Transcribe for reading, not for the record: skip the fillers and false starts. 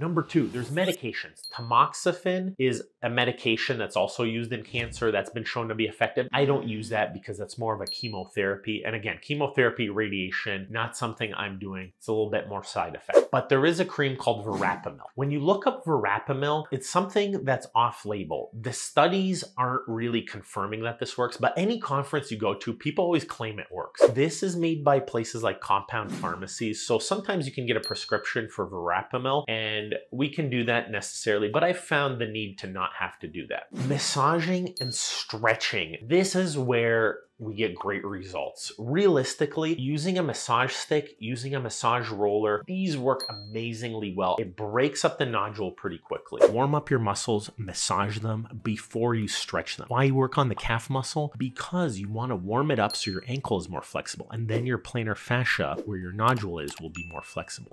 Number two, there's medications. Tamoxifen is a medication that's also used in cancer that's been shown to be effective. I don't use that because that's more of a chemotherapy. And again, chemotherapy, radiation, not something I'm doing. It's a little bit more side effect. But there is a cream called Verapamil. When you look up Verapamil, it's something that's off-label. The studies aren't really confirming that this works, but any conference you go to, people always claim it works. This is made by places like compound pharmacies. So sometimes you can get a prescription for Verapamil, and we can do that necessarily, but I found the need to not have to do that. Massaging and stretching. This is where we get great results. Realistically, using a massage stick, using a massage roller, these work amazingly well. It breaks up the nodule pretty quickly. Warm up your muscles, massage them before you stretch them. Why you work on the calf muscle? Because you wanna warm it up so your ankle is more flexible, and then your plantar fascia, where your nodule is, will be more flexible.